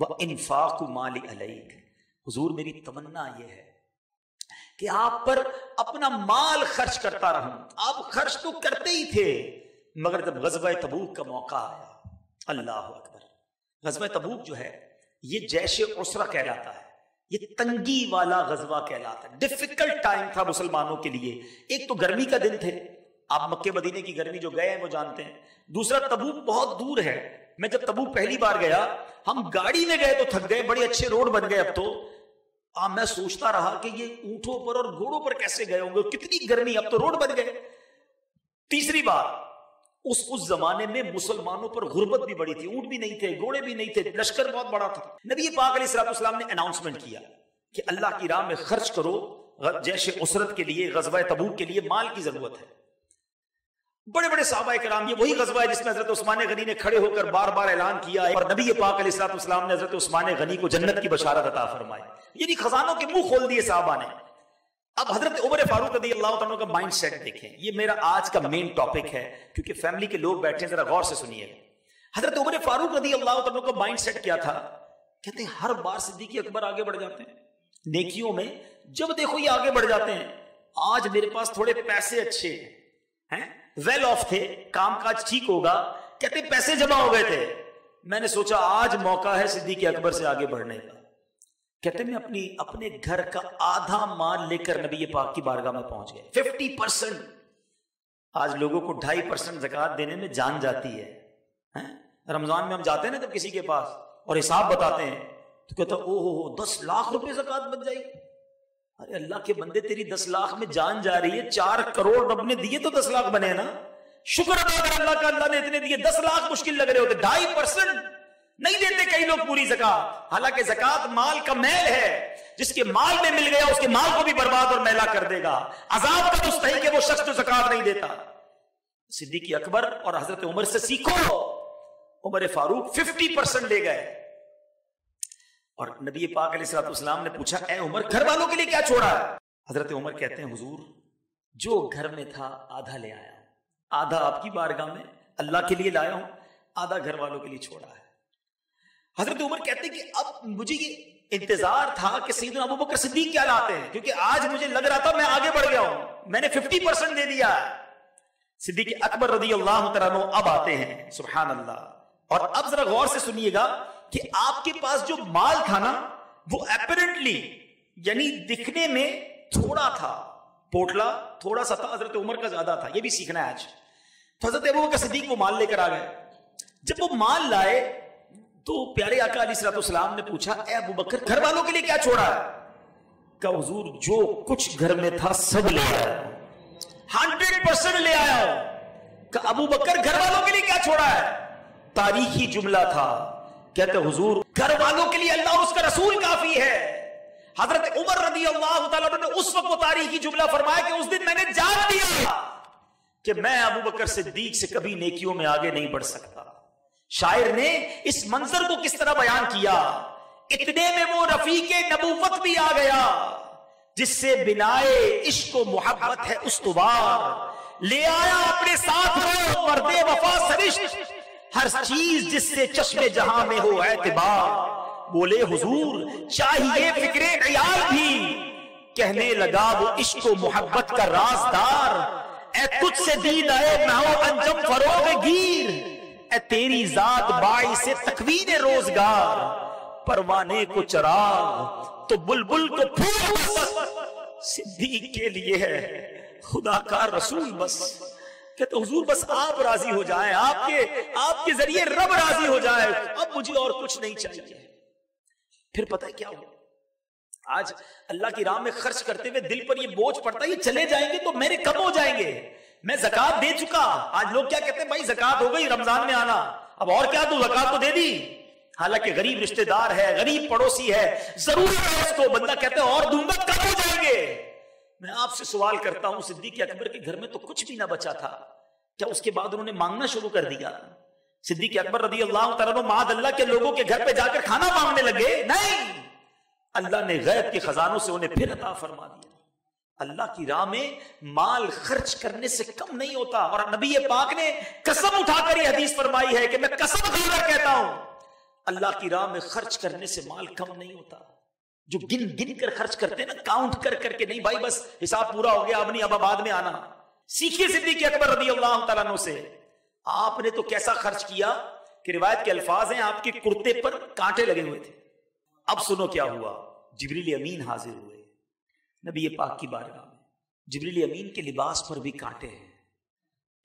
व इन्फाकु माली अलैक, हुजूर मेरी तमन्ना ये है कि आप पर अपना माल खर्च करता रहूं। आप खर्च तो करते ही थे, मगर जब ग़ज़वा तबूक का मौका आया, अल्लाह अकबर, ग़ज़वा तबूक जो है ये जैशे उसरा कहलाता है, ये तंगी वाला गजवा कहलाता है। डिफिकल्ट टाइम था मुसलमानों के लिए। एक तो गर्मी का दिन थे, आप मक्के मदीने की गर्मी जो गए हैं वो जानते हैं। दूसरा, तबूक बहुत दूर है। मैं जब तबूक पहली बार गया, हम गाड़ी में गए तो थक गए, बड़े अच्छे रोड बन गए अब तो। मैं सोचता रहा कि ये ऊँटों पर और घोड़ों पर कैसे गए होंगे, कितनी गर्मी, अब तो रोड बन गए। तीसरी बार, उस जमाने में मुसलमानों पर गुर्बत भी बड़ी थी, ऊंट भी नहीं थे, घोड़े भी नहीं थे, लश्कर बहुत बड़ा था। नबी पाक अलैहिस्सलाम ने अनाउंसमेंट किया कि अल्लाह की राह में खर्च करो, जैशे उसरत के लिए, गजवा तबूक के लिए माल की जरूरत है। बड़े बड़े सहाबा कराम, ये वही गजवा है जिसमें हजरत उस्मान गनी ने खड़े होकर बार बार ऐलान किया और नबी पाक अलैहिस्सलाम ने हजरत उस्मान गनी को जन्नत की बशारत अता फरमाई। यानी खजानों के मुंह खोल दिए सहाबा ने। अब हजरत उमर फारूक रदियल्लाहु तआला अन्हु का माइंड सेट देखें, ये मेरा आज का मेन टॉपिक है क्योंकि फैमिली के लोग बैठे हैं, जरा गौर से सुनिएगा। हजरत उमर फारूक रदियल्लाहु तआला अन्हु का माइंड सेट क्या था। कहते हैं हर बार सिद्दीक अकबर आगे बढ़ जाते हैं नेकियों में, जब देखो ये आगे बढ़ जाते हैं। आज मेरे पास थोड़े पैसे अच्छे हैं, वेल ऑफ थे, काम काज ठीक होगा, कहते पैसे जमा हो गए थे, मैंने सोचा आज मौका है सिद्दीक अकबर से आगे बढ़ने का। कहते मैं अपने घर का आधा माल लेकर नबी पाक की बारगाह में पहुंच गए। 50%, आज लोगों को 2.5% ज़कात देने में जान जाती है, रमजान में हम जाते हैं ना जब किसी के पास और हिसाब बताते हैं तो कहता ओहो 10 लाख रुपए ज़कात बच जाएगी। अरे अल्लाह के बंदे, तेरी 10 लाख में जान जा रही है। 4 करोड़ रब ने दिए तो 10 लाख बने ना, शुक्र अदा कर अल्लाह का, अल्लाह ने इतने दिए, 10 लाख मुश्किल लग रहे होते। 2.5% नहीं देते कई लोग पूरी ज़कात, हालांकि ज़कात माल का मैल है, जिसके माल में मिल गया उसके माल को भी बर्बाद और मैला कर देगा। अजाब का मुस्तहिक़ है वो शख्स जो ज़कात नहीं देता। सिद्दीक़ अकबर और हजरत उमर से सीखो। उमर फारूक 50% ले गए और नबी पाक अलैहिस्सलाम ने पूछा, ए उमर, घर वालों के लिए क्या छोड़ा है? हजरत उमर कहते हैं, हुजूर जो घर में था आधा ले आया, आधा आपकी बारगाह में अल्लाह के लिए लाया हूं, आधा घर वालों के लिए छोड़ा है। हजरत उमर कहते हैं कि अब मुझे ये इंतजार था कि सैयदना अबू बकर सिद्दीक क्या लाते हैं, क्योंकि आज मुझे लग रहा था मैं आगे बढ़ गया हूं, मैंने 50% दे दिया। सिद्दीक अकबर रदियल्लाहु तआला अन्हु अब आते हैं, सुभान अल्लाह। और अब जरा गौर से सुनिएगा कि आपके पास जो माल था ना, वो एपरेंटली यानी दिखने में थोड़ा था, पोटला थोड़ा सा था, हजरत उमर का ज्यादा था। यह भी सीखना है आज। तो हजरत अबू बकर सिद्दीक वो माल लेकर आ गए। जब वो माल लाए तो प्यारे आका अलैहिस्सलाम ने पूछा, ए अबू बकर, घर वालों के लिए क्या छोड़ा है? का हुजूर जो कुछ घर में था सब ले आया, 100% ले आया। का अबू बकर, घर वालों के लिए क्या छोड़ा है? तारीखी जुमला था। कहते हुजूर घर वालों के लिए अल्लाह और उसका रसूल काफी है, हजरत उमर रदी अल्लाह तआला ने उस वक्त तारीखी जुमला फरमाया कि उस दिन मैंने जान लिया कि मैं अबू बकर सिद्दीक से कभी नेकियों में आगे नहीं बढ़ सकता। शायर ने इस मंजर को किस तरह बयान किया, इतने में वो रफीके नबूवत भी आ गया जिससे बिनाए इश्क व मोहब्बत है उस्तवार, ले आया अपने साथ वो पर्दे वफा सरिश्त, हर चीज जिससे चश्मे जहां में हो एतबार। बोले हुजूर चाहिए फिक्रे इयाल भी, कहने लगा वो इश्क व मोहब्बत का राजदार, ए तुझसे दीन आए नाओ अंजम फरोग गीर, ए तेरी जात बाई से तकवीन रोजगार, परवाने को चराग तो बुलबुल को फूल, सिद्दीक के लिए है खुदा का रसूल। बस कहते हुजूर बस आप राजी हो जाए, आपके जरिए रब राजी हो जाए, अब मुझे और कुछ नहीं चाहिए। फिर पता है क्या हुआ, आज अल्लाह की राह में खर्च करते हुए दिल पर ये बोझ पड़ता है ये चले जाएंगे तो मेरे कम हो जाएंगे, मैं जकात दे चुका। आज लोग क्या कहते हैं, भाई जकात हो गई रमजान में आना, अब और क्या तू जकात तो दे दी, हालांकि गरीब रिश्तेदार है, गरीब पड़ोसी है, जरूरत है उसको, बंदा कहते हैं और दूंगा कम हो जाएंगे। मैं आपसे सवाल करता हूं, सिद्दीक अकबर के घर में तो कुछ भी ना बचा था, क्या उसके बाद उन्होंने मांगना शुरू कर दिया? सिद्दीक अकबर रदी अल्लाह तआला माद अल्लाह के लोगों के घर पे जाकर खाना मांगने लगे? नहीं, अल्लाह ने गैब के खजानों से उन्हें फिर अता फरमा दिया। अल्लाह की राह में माल खर्च करने से कम नहीं होता, और नबी पाक ने कसम उठाकर यह हदीस फरमाई है कि मैं कसम खाकर कहता हूं अल्लाह की राह में खर्च करने से माल कम नहीं होता। जो गिन गिन कर खर्च करते हैं ना, काउंट कर करके नहीं, भाई बस हिसाब पूरा हो गया अब नहीं, अब बाद में आना। सीखिए सिद्दीक अकबर रदी अल्लाह तआला से, आपने तो कैसा खर्च किया कि रिवायत के अल्फाज हैं आपके कुर्ते पर कांटे लगे हुए थे। अब सुनो क्या हुआ, जिब्रील अमीन हाजिर हुए नबी पाक की बारगाह में, जिब्रील अमीन के लिबास पर भी कांटे हैं।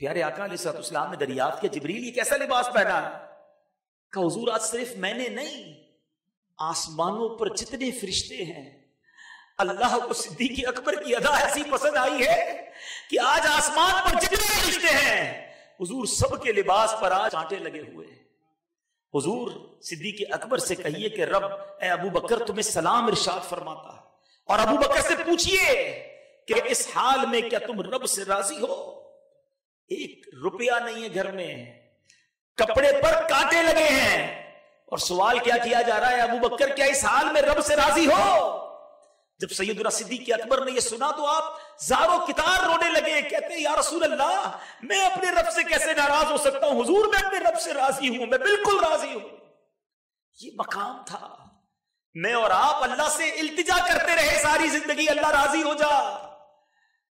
प्यारे आका अलैहिस्सलाम ने दरियाफ्त किया, जिब्रील ये कैसा लिबास पहना है? कहा हुजूर आज सिर्फ मैंने नहीं, आसमानों पर जितने फरिश्ते हैं, अल्लाह को सिद्दीक अकबर की अदा ऐसी पसंद आई है कि आज आसमान पर जितने फरिश्ते हैं हुजूर सबके लिबास पर आज कांटे लगे हुए। हुजूर सिद्दीक अकबर से कहिए कि रब ए अबू बकर तुम्हें सलाम इरशाद फरमाता है, और अबू बकर से पूछिए कि इस हाल में क्या तुम रब से राजी हो? एक रुपया नहीं है घर में, कपड़े पर कांटे लगे हैं, और सवाल क्या किया जा रहा है, अबू बकर क्या इस हाल में रब से राजी हो? जब सैयदना सिद्दीक अकबर ने यह सुना तो आप जारो कितार रोने लगे, कहते या रसूल अल्लाह मैं अपने रब से कैसे नाराज हो सकता हूं, हुजूर मैं अपने रब से राजी हूं, मैं बिल्कुल राजी हूं। ये मकाम था, मैं और आप अल्लाह से इल्तिजा करते रहे सारी जिंदगी, अल्लाह राजी हो जा,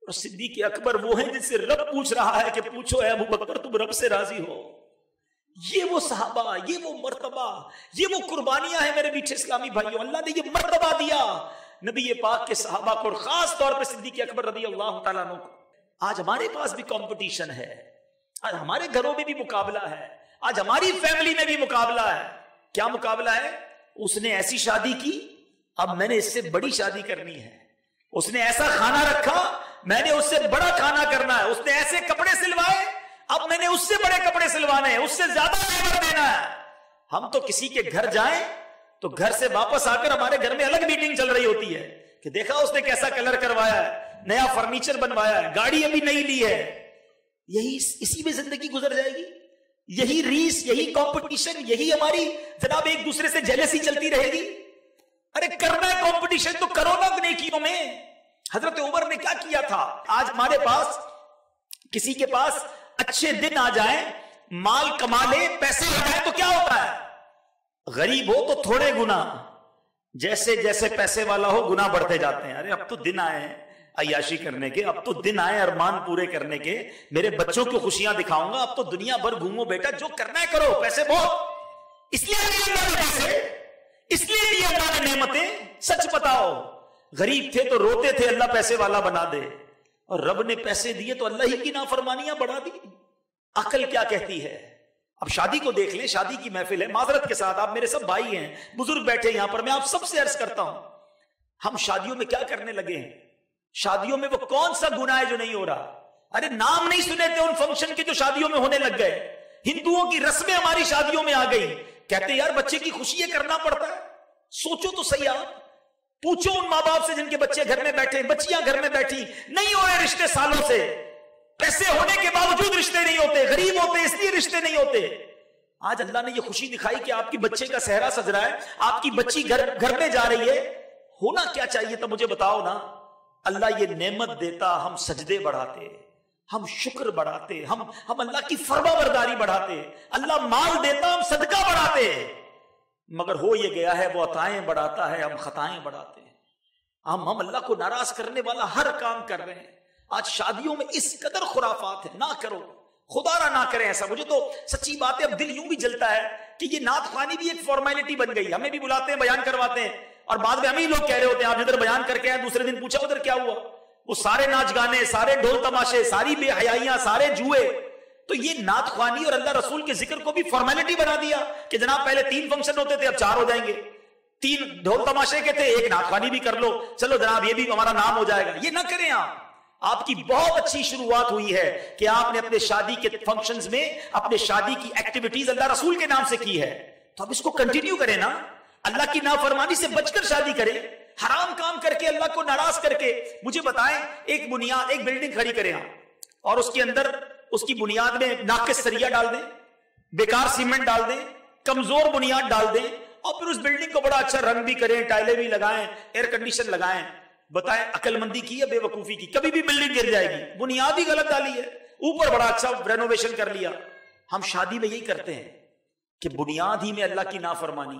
और सिद्दीक अकबर वो है जिससे रब पूछ रहा है कि पूछो ए अबू बकर तुम रब से राजी हो। ये वो सहाबा, ये वो मर्तबा, ये वो कुर्बानियां हैं मेरे मीठे इस्लामी भाइयों, अल्लाह ने ये मर्तबा दिया नबी पाक के सहाबा को, और खास तौर पर सिद्दीक अकबर रज़ी अल्लाह ताला अन्हु को। आज हमारे पास भी कंपटीशन है, आज हमारे घरों में भी मुकाबला है, आज हमारी फैमिली में भी मुकाबला है। क्या मुकाबला है? उसने ऐसी शादी की, अब मैंने इससे बड़ी शादी करनी है, उसने ऐसा खाना रखा, मैंने उससे बड़ा खाना करना है, उसने ऐसे कपड़े सिलवाए, अब मैंने उससे बड़े कपड़े सिलवाने हैं, उससे ज्यादा लेबर देना है। हम तो किसी के घर जाए तो घर से वापस आकर हमारे घर में अलग मीटिंग चल रही होती है कि देखा उसने कैसा कलर करवाया है, नया फर्नीचर बनवाया है, गाड़ी अभी नई ली है। यही इसी में जिंदगी गुजर जाएगी, यही रीस, यही कंपटीशन, यही हमारी जनाब एक दूसरे से जेलसी चलती रहेगी। अरे करना है कंपटीशन तो करो ना नेकियों में। हजरत उमर ने क्या किया था, आज हमारे पास किसी के पास अच्छे दिन आ जाए, माल कमा ले, पैसे आ जाए तो क्या होता है, गरीब हो तो थोड़े गुना, जैसे जैसे पैसे वाला हो गुना बढ़ते जाते हैं। अरे अब तो दिन आए अय्याशी करने के, अब तो दिन आए अरमान पूरे करने के, मेरे बच्चों को खुशियां दिखाऊंगा, अब तो दुनिया भर घूमो बेटा, जो करना है करो, पैसे बहुत, इसलिए अल्लाह ने नेमतें। सच बताओ, गरीब थे तो रोते थे अल्लाह पैसे वाला बना दे, और रब ने पैसे दिए तो अल्लाह ही की नाफरमानियां बढ़ा दी। अकल क्या कहती है? अब शादी को देख लें, शादी की महफिल है, माजरत के साथ आप मेरे सब भाई हैं, बुजुर्ग बैठे यहां पर, मैं आप सबसे अर्ज करता हूं, हम शादियों में क्या करने लगे हैं? शादियों में वो कौन सा गुनाह है जो नहीं हो रहा? अरे नाम नहीं सुने थे उन फंक्शन के जो शादियों में होने लग गए। हिंदुओं की रस्में हमारी शादियों में आ गई, कहते यार बच्चे की खुशी करना पड़ता है। सोचो तो सही आप, पूछो उन मां बाप से जिनके बच्चे घर में बैठे, बच्चियां घर में बैठी, नहीं हो रहे रिश्ते सालों से, पैसे होने के बावजूद रिश्ते नहीं होते, गरीब होते इसलिए रिश्ते नहीं होते। आज अल्लाह ने यह खुशी दिखाई कि आपकी बच्चे का सेहरा सज रहा है, आपकी बच्ची घर में जा रही है। होना क्या चाहिए था मुझे बताओ ना। अल्लाह ये नेमत देता, हम सजदे बढ़ाते, हम शुक्र बढ़ाते, हम अल्लाह की फरमाबरदारी बढ़ाते। अल्लाह माल देता, हम सदका बढ़ाते। मगर हो ये गया है वो अताएं बढ़ाता है, हम खताएं बढ़ाते हैं। हम अल्लाह को नाराज करने वाला हर काम कर रहे हैं। आज शादियों में इस कदर खुराफात है, ना करो, खुदारा ना करें ऐसा। मुझे तो सच्ची बात है, अब दिल यूं भी जलता है कि ये नात खानी भी एक फॉर्मेलिटी बन गई। हमें भी बुलाते हैं, बयान करवाते हैं, और बाद में हम ही लोग कह रहे होते हैं आप जिधर बयान करके आए दूसरे दिन पूछा उधर क्या हुआ। वो सारे नाच गाने, सारे ढोल तमाशे, सारी बेहयाइयां, सारे जुए। तो ये नात ख्वानी और अल्लाह रसूल के जिक्र को भी फॉर्मेलिटी बना दिया कि जनाब पहले 3 फंक्शन होते थे अब 4 हो जाएंगे। 3 ढोल तमाशे के थे, एक नात ख्वानी भी कर लो, चलो जनाब ये भी हमारा नाम हो जाएगा। ये ना करें आप। आपकी बहुत अच्छी शुरुआत हुई है कि आपने अपने शादी के फंक्शंस में अपने शादी की एक्टिविटीज अल्लाह रसूल के नाम से की है, तो आप इसको कंटिन्यू करें ना। अल्लाह की नाफरमानी से बचकर शादी करें, हराम काम करके, अल्लाह को नाराज करके। मुझे बताएं, एक बुनियाद, एक बिल्डिंग खड़ी करें आप और उसके अंदर उसकी बुनियाद में नाकिस सरिया डाल दें, बेकार सीमेंट डाल दें, कमजोर बुनियाद डाल दें, और फिर उस बिल्डिंग को बड़ा अच्छा रंग भी करें, टाइलें भी लगाएं, एयर कंडीशन लगाएं। बताएं अकलमंदी की या बेवकूफी की। कभी भी बिल्डिंग गिर जाएगी, बुनियाद ही गलत डाली है, ऊपर बड़ा अच्छा रेनोवेशन कर लिया। हम शादी में यही करते हैं कि बुनियाद ही में अल्लाह की नाफरमानी,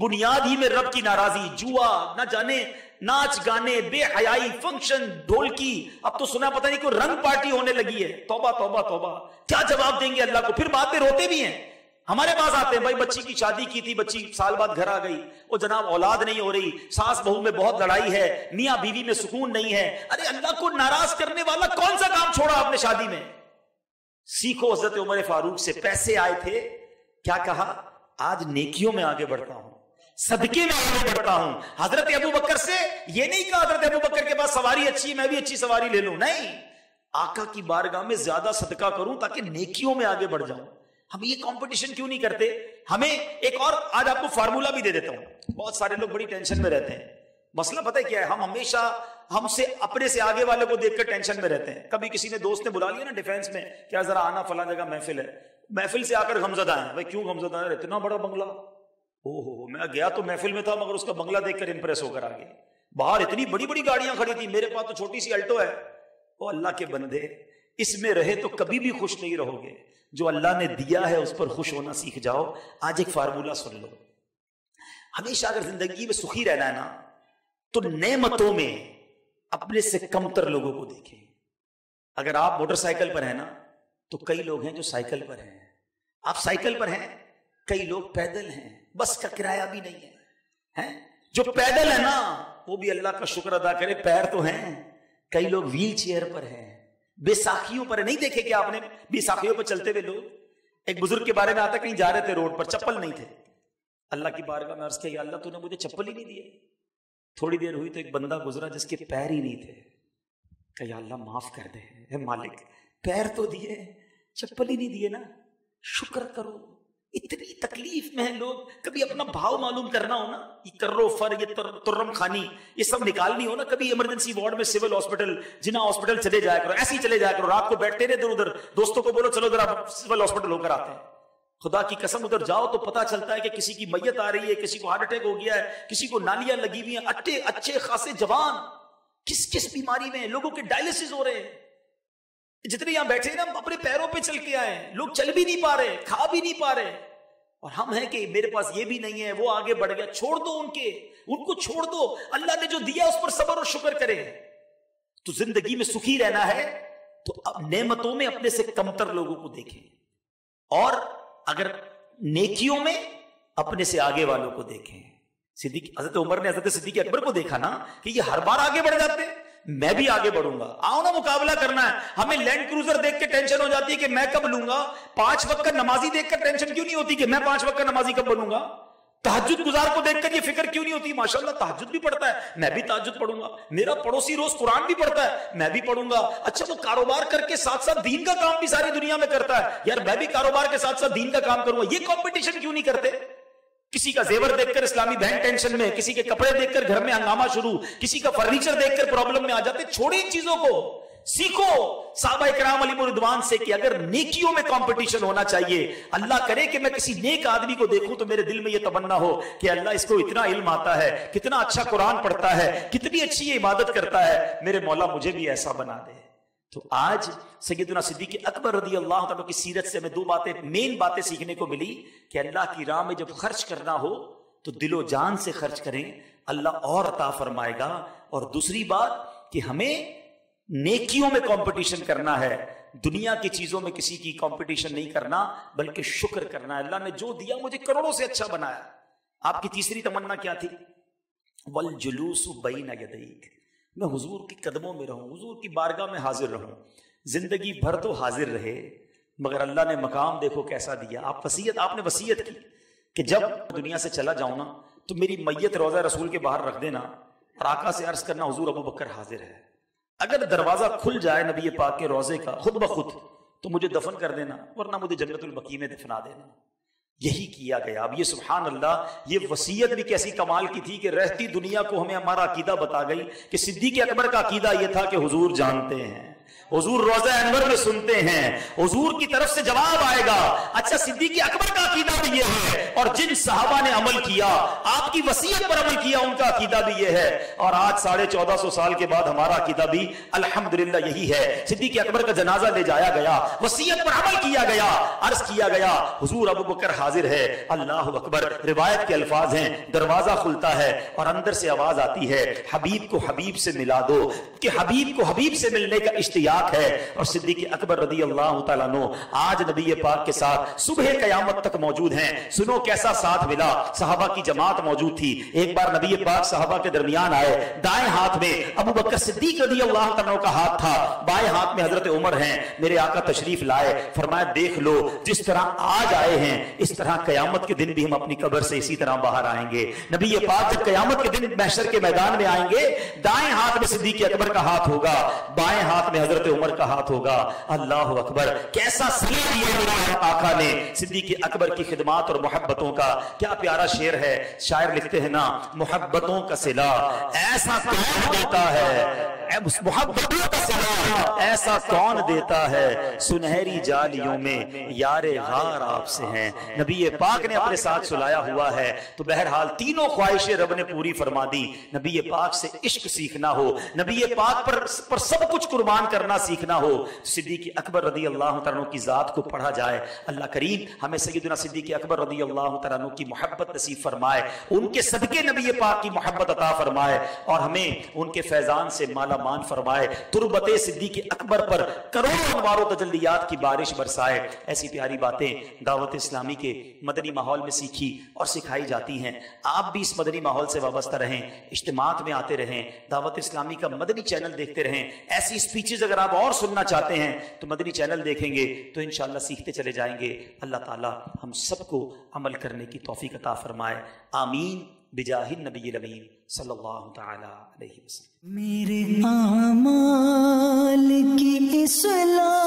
बुनियाद ही में रब की नाराजगी, जुआ, ना जाने नाच गाने, बेहयाई, फंक्शन, ढोलकी। अब तो सुना पता नहीं कोई रंग पार्टी होने लगी है। तौबा तौबा तौबा, क्या जवाब देंगे अल्लाह को। फिर बाद में रोते भी हैं, हमारे पास आते हैं, भाई बच्ची की शादी की थी, बच्ची साल बाद घर आ गई, वो जनाब औलाद नहीं हो रही, सास बहू में बहुत लड़ाई है, मियाँ बीवी में सुकून नहीं है। अरे अल्लाह को नाराज करने वाला कौन सा काम छोड़ा आपने शादी में। सीखो हजरत उमर फारूक से। पैसे आए थे, क्या कहा, आज नेकियों में आगे बढ़ता हूं, सदके में आगे बढ़ता हूं। हजरत अबू बकर से ये नहीं कहा हजरत अबू बकर के पास सवारी अच्छी है मैं भी अच्छी सवारी ले लूं, नहीं, आका की बारगाह में ज्यादा सदका करूं ताकि नेकियों में आगे बढ़ जाऊं। हम ये कंपटीशन क्यों नहीं करते। हमें एक और आज आपको फार्मूला भी दे देता हूं। बहुत सारे लोग बड़ी टेंशन में रहते हैं। मसला पता है क्या है, हम हमेशा हमसे अपने से आगे वाले को देखकर टेंशन में रहते हैं। कभी किसी ने दोस्त ने बुला लिया ना डिफेंस में, क्या जरा आना फला जगह महफिल है, महफिल से आकर गमजदा है, भाई क्यों गमजदा है, इतना बड़ा बंगला, ओहो मैं गया तो महफिल में था मगर उसका बंगला देखकर इंप्रेस होकर आ गया, बाहर इतनी बड़ी बड़ी गाड़ियां खड़ी थी, मेरे पास तो छोटी सी अल्टो है। ओ अल्लाह के बंदे, इसमें रहे तो कभी भी खुश नहीं रहोगे। जो अल्लाह ने दिया है उस पर खुश होना सीख जाओ। आज एक फार्मूला सुन लो, हमेशा अगर जिंदगी में सुखी रहना है ना तो नेमतों में अपने से कमतर लोगों को देखें। अगर आप मोटरसाइकिल पर है ना तो कई लोग हैं जो साइकिल पर हैं, आप साइकिल पर हैं, कई लोग पैदल हैं, बस का किराया भी नहीं है, जो पैदल है ना वो भी अल्लाह का शुक्र अदा करे, पैर तो हैं। कई लोग व्हील चेयर पर हैं, बेसाखियों पर है। नहीं देखे क्या आपने बेसाखियों पर चलते हुए लोग। एक बुजुर्ग के बारे में आता, कहीं जा रहे थे रोड पर, चप्पल नहीं थे। अल्लाह की बारगाह में अर्ज किया, अल्लाह तूने मुझे चप्पल ही नहीं दिए। थोड़ी देर हुई तो एक बंदा गुजरा जिसके पैर ही नहीं थे। कहा अल्लाह माफ कर दे, हे मालिक पैर तो दिए चप्पल ही नहीं दिए ना, शुक्र करो। इतनी तकलीफ में है लोग। कभी अपना भाव मालूम करना हो ना, ये कर्रो फर, ये तुर्रम खानी, ये सब निकालनी हो ना, कभी इमरजेंसी वार्ड में, सिविल हॉस्पिटल, जिना हॉस्पिटल चले जाया करो। ऐसे ही चले जाया करो, रात को बैठते रहे इधर उधर, दोस्तों को बोलो चलो जरा सिविल हॉस्पिटल होकर आते हैं। खुदा की कसम उधर जाओ तो पता चलता है कि किसी की मैयत आ रही है, किसी को हार्ट अटैक हो गया है, किसी को नालियां लगी हुई है, अट्टे अच्छे खासे जवान किस किस बीमारी में, लोगों के डायलिसिस हो रहे हैं। जितने यहां बैठे ना अपने पैरों पे चल के आए, लोग चल भी नहीं पा रहे, खा भी नहीं पा रहे, और हम हैं कि मेरे पास ये भी नहीं है, वो आगे बढ़ गया। छोड़ दो उनको छोड़ दो, अल्लाह ने जो दिया उस पर सब्र और शुक्र करें। तो जिंदगी में सुखी रहना है तो अब नेमतों में अपने से कमतर लोगों को देखें, और अगर नेकियों में अपने से आगे वालों को देखें। सिद्दीक हजरत उमर ने हजरत सिद्दीक अकबर को देखा ना कि ये हर बार आगे बढ़ जाते हैं, मैं भी आगे बढ़ूंगा। आओ ना मुकाबला करना है। हमें लैंड क्रूजर देख के टेंशन हो जाती है कि मैं कब लूंगा, 5 वक्त का नमाजी देखकर टेंशन क्यों नहीं होती कि मैं 5 वक्त का नमाजी कब बनूंगा, तहज्जुद गुजार को देखकर ये फिक्र क्यों नहीं होती माशाल्लाह तहज्जुद भी पढ़ता है, मैं भी तहज्जुद पढ़ूंगा, मेरा पड़ोसी रोज कुरान भी पढ़ता है, मैं भी पढ़ूंगा। अच्छा वो कारोबार करके साथ साथ दीन का काम भी सारी दुनिया में करता है, यार मैं भी कारोबार के साथ साथ दीन का काम करूंगा। ये कॉम्पिटिशन क्यों नहीं करते। किसी का जेवर देखकर इस्लामी बहन टेंशन में, किसी के कपड़े देखकर घर में हंगामा शुरू, किसी का फर्नीचर देखकर प्रॉब्लम में आ जाते। छोड़िए चीजों को, सीखो साहबा इकराम अली रिदवान से कि अगर नेकियों में कंपटीशन होना चाहिए, अल्लाह करे कि मैं किसी नेक आदमी को देखूं तो मेरे दिल में यह तमन्ना हो कि अल्लाह इसको इतना इल्म आता है, कितना अच्छा कुरान पढ़ता है, कितनी अच्छी इबादत करता है, मेरे मौला मुझे भी ऐसा बना दे। तो आज सैयदना सिद्दीक़ अकबर रज़ी अल्लाह तआला की सीरत से हमें दो बातें, मेन बातें सीखने को मिली कि अल्लाह की राह में जब खर्च करना हो तो दिलो जान से खर्च करें, अल्लाह और अता फरमाएगा। और दूसरी बात कि हमें नेकियों में कंपटीशन करना है, दुनिया की चीजों में किसी की कंपटीशन नहीं करना, बल्कि शुक्र करना है, अल्लाह ने जो दिया मुझे करोड़ों से अच्छा बनाया। आपकी तीसरी तमन्ना क्या थी? वल जुलूसु बैना यदैक, मैं हुजूर के कदमों में रहूं, हुजूर की बारगाह में हाजिर रहूं। जिंदगी भर तो हाजिर रहे, मगर अल्लाह ने मकाम देखो कैसा दिया। आपने वसीयत की कि जब दुनिया से चला जाऊं ना तो मेरी मैयत रोजा रसूल के बाहर रख देना और आका से अर्ज करना हुजूर अबू बकर हाजिर है। अगर दरवाजा खुल जाए नबी पाक के रोजे का खुद ब खुद तो मुझे दफन कर देना, वरना मुझे जन्नतुल बकी में दफना देना। यही किया गया। अब ये सुभान अल्लाह, ये वसीयत भी कैसी कमाल की थी कि रहती दुनिया को हमें हमारा अकीदा बता गई कि सिद्दीक़ अकबर का अकीदा ये था कि हुजूर जानते हैं, हुजूर रोज़ा अनवर में सुनते हैं, हुजूर की तरफ से जवाब आएगा। अच्छा, सिद्दीक़ अकबर का अकीदा भी ये है और जिन सहाबा ने अमल किया, आपकी वसीयत पर अमल किया, उनका अकीदा भी ये है। और आज 1450 साल के बाद हमारा अकीदा भी अल्हम्दुलिल्लाह यही है। सिद्दीक़ अकबर का जनाजा ले जाया गया, वसीयत पर अमल किया गया, अर्ज किया गया हुजूर अबू बकर हाजिर है, अल्लाह अकबर। रिवायत के अल्फाज हैं, दरवाजा खुलता है और अंदर से आवाज आती है, हबीब को हबीब से मिला दो, कि हबीब को हबीब से मिलने का इश्तियाक है। और सिद्दीक़ अकबर रदियल्लाहु ताला अन्हु आज नबी पाक के साथ सुबह कयामत तक मौजूद हैं। सुनो कैसा साथ मिला, सहाबा की जमात मौजूद थी। एक बार नबी पाक सहाबा के दरमियान आए, दाएं हाथ में अबू बकर सिद्दीक़ रदियल्लाहु ताला अन्हु का हाथ था, बाएं हाथ में हजरत उमर हैं। मेरे आका तशरीफ लाए, फरमाया देख लो जिस तरह आज आए हैं इस तरह कयामत के दिन भी हम अपनी कब्र से इसी तरह बाहर आएंगे। नबी पाक जब कयामत के दिन महशर के मैदान में आएंगे, दाएं हाथ में सिद्दीक़ अकबर का हाथ होगा, बाएं हाथ में हजरत उमर का हाथ होगा। अल्लाह अकबर, कैसा सलीम दिया मेरे आका ने सिद्दीक़ अकबर की खिदमत और मोहब्बतों का। क्या प्यारा शेर है, शायर लिखते हैं ना, मोहब्बतों का सिला ऐसा कौन देता है, मोहब्बतों का सिला ऐसा कौन देता है, सुनहरी जालियों में यारे गार आपसे हैं। नबी पाक ने अपने साथ सुलाया हुआ है। तो बहरहाल तीनों ख्वाहिशें रब ने पूरी फरमा दी। नबी पाक से इश्क सीखना हो, नबी पाक पर सब कुछ कुर्बान करना सीखना हो, सिद्दीक़ अकबर रदियल्लाहु ताला अन्हु की जात को पढ़ा जाए। अल्लाह करीम हमें सय्यदना सिद्दीक़ अकबर रदियल्लाहु ताला अन्हु की मोहब्बत नसीब फरमाए, उनके सदके नबी पाक की मोहब्बत अता फरमाए और हमें उनके फैजान से माला मान फरमाए। तुर्बते सिद्दीक़ अकबर पर करोड़ों अनवारों तजल्लियात की बारिश बरसाए। ऐसी प्यारी बातें दावत इस्लामी के मदनी माहौल में सीखी और सिखाई जाती हैं। आप भी इस मदनी माहौल से वाबस्ता रहें, इज्तिमात में आते रहें, दावत इस्लामी का मदनी चैनल देखते रहें। ऐसी स्पीचेज अगर आप और सुनना चाहते हैं तो मदनी चैनल देखेंगे तो इंशाअल्लाह सीखते चले जाएंगे। अल्लाह ताला हम सबको अमल करने की तौफीक अता फरमाए। आमीन बिजाहिन नबी अमीन सल्लल्लाहु ताला अलैहि वसल्लम। मेरे आमाल की इस्लाह